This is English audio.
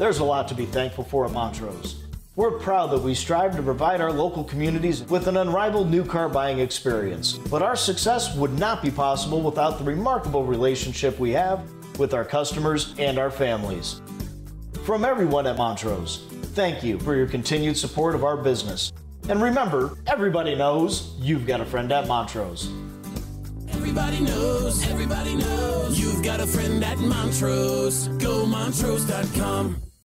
There's a lot to be thankful for at Montrose. We're proud that we strive to provide our local communities with an unrivaled new car buying experience. But our success would not be possible without the remarkable relationship we have with our customers and our families. From everyone at Montrose, thank you for your continued support of our business. And remember, everybody knows you've got a friend at Montrose. Everybody knows you've got a friend at Montrose. GoMontrose.com.